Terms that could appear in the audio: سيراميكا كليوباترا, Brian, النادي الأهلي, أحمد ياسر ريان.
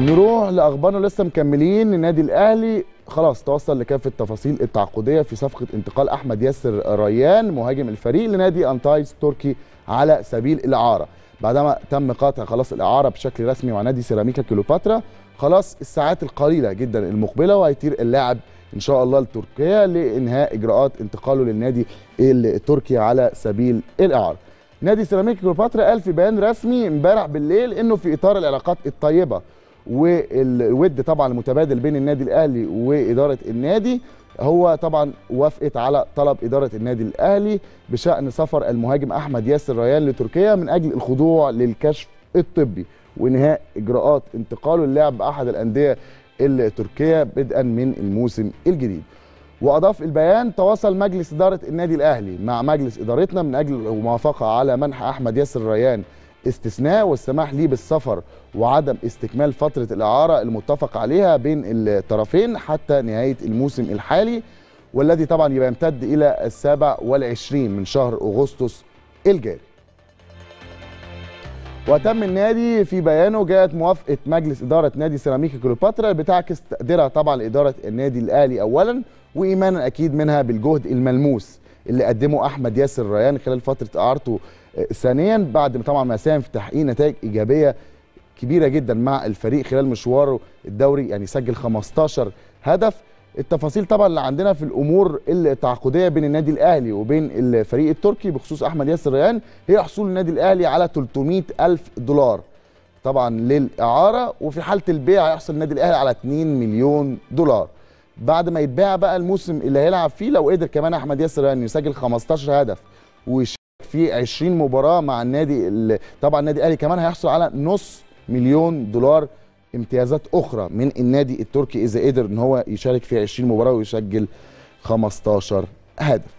نروح لاخبارنا لسه مكملين. النادي الاهلي خلاص توصل لكافه التفاصيل التعاقديه في صفقه انتقال احمد ياسر ريان مهاجم الفريق لنادي أنتايز تركي على سبيل الاعاره، بعدما تم قطع خلاص الاعاره بشكل رسمي مع نادي سيراميكا كليوباترا خلاص الساعات القليله جدا المقبله، وهيطير اللاعب ان شاء الله لتركيا لانهاء اجراءات انتقاله للنادي التركي على سبيل الاعاره. نادي سيراميكا كليوباترا قال في بيان رسمي امبارح بالليل انه في اطار العلاقات الطيبه والود طبعا المتبادل بين النادي الاهلي واداره النادي، هو طبعا وافقت على طلب اداره النادي الاهلي بشان سفر المهاجم احمد ياسر ريان لتركيا من اجل الخضوع للكشف الطبي وانهاء اجراءات انتقاله للعب احد الانديه التركيه بدءا من الموسم الجديد. واضاف البيان: تواصل مجلس اداره النادي الاهلي مع مجلس ادارتنا من اجل الموافقه على منح احمد ياسر ريان استثناء والسماح ليه بالسفر وعدم استكمال فترة الإعارة المتفق عليها بين الطرفين حتى نهاية الموسم الحالي، والذي طبعا يبقى يمتد إلى 27 من شهر أغسطس الجاري. وتم النادي في بيانه جاءت موافقة مجلس إدارة نادي سيراميكا كليوباترا بتعكس تقديرها طبعا لإدارة النادي الأهلي أولا، وإيمانا أكيد منها بالجهد الملموس اللي قدمه أحمد ياسر ريان خلال فترة إعارته، ثانيا بعد طبعا ما ساهم في تحقيق نتائج إيجابية كبيرة جدا مع الفريق خلال مشواره الدوري، يعني سجل 15 هدف. التفاصيل طبعا اللي عندنا في الأمور التعاقدية بين النادي الأهلي وبين الفريق التركي بخصوص أحمد ياسر ريان هي حصول النادي الأهلي على $300,000 طبعا للإعارة، وفي حالة البيع هيحصل النادي الأهلي على $2 مليون. بعد ما يتباع بقى الموسم اللي هيلعب فيه لو قدر كمان أحمد ياسر ريان يسجل 15 هدف ويشارك في 20 مباراة مع النادي طبعا النادي الأهلي كمان هيحصل على $500,000 امتيازات أخرى من النادي التركي إذا قدر إن هو يشارك في 20 مباراة ويسجل 15 هدف.